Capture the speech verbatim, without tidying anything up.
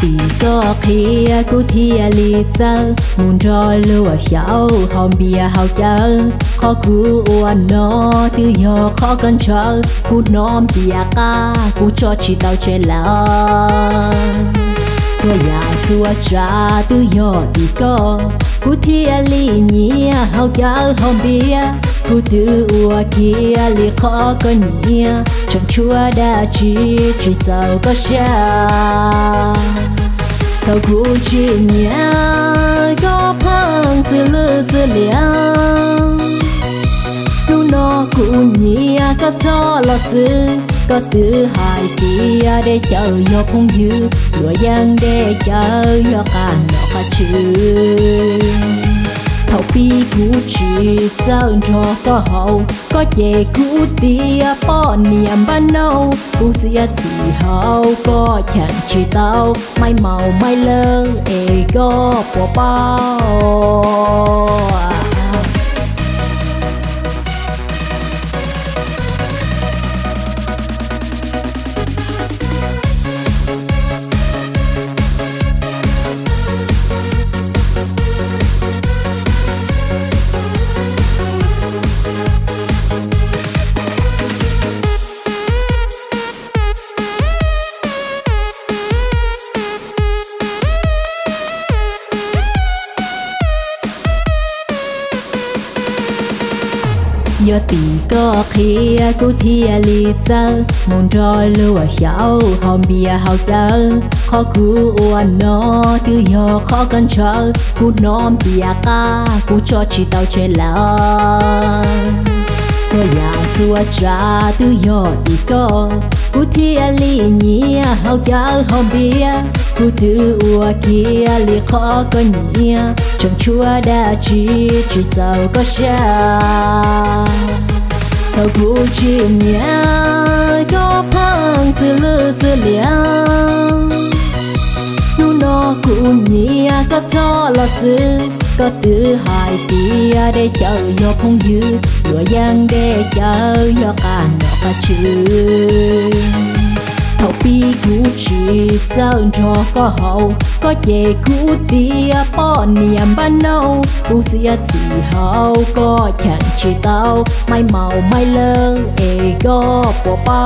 ปีก็เคลียกูเทียลีเจอมุนจอยลัวเขียวหอมเบียเฮาเจอขอคูอ้วนนอตื้อยอขอกันเชอกูน้อมเบียกากูชอชีเตาเชลาสัวยาสัวจาตื้อยอตีก็กูเทียลีเนียเฮาเจอหอมเบียกูตื้ออัวเกียลีขอกันเนียฉันชั่วดาจีจีเจ้าก็เชื่อเขาคู่จีเนียก็พังจืลือจืเลียรู้นอกูเนียก็ชอหลอจือก็ตื้อหายเกียได้เจอยกคงยืดหลัวยังได้เจอยกการนอกชื่อเขาปีกูจีเจ้าจอก็เฮาก็เจกูเตียป้อนเนียมบ้านเนากูเสียสีเฮาก็แข่งชีเตาไม่เมาไม่เลิกเอก็ปัวเป้ายอตีก็เคลียกูเทียลีเจอมุนจอยลัวเขียวหอมเบียเฮาเจอขอคูอ้วนนอตื้อยอขอกันเชอกูน้อมเบียกากูชอชีเตาเชลาสัวยาสัวจาตื้อยอตีก็กูเทียลีเนียเฮาเจอหอมเบียกูถืออัวเกียลีขอกันเนียฉันชั่วดาจีจีเจ้าก็เชื่อเขาคู่จีเนียก็พังจืลือจืเลียรู้นอกูเนียก็ชอหลอจือก็ตื้อหายเกียได้เจอยกคงยืดหลัวยังได้เจอยกการนอกชื่อเขาปีกูจีเจ้าจอก็เฮาก็เจกูเตียป้อนเนียมบ้านเนากูเสียสีเฮาก็แข่งชีเตาไม่เมาไม่เลิกเอก็ปัวเป้า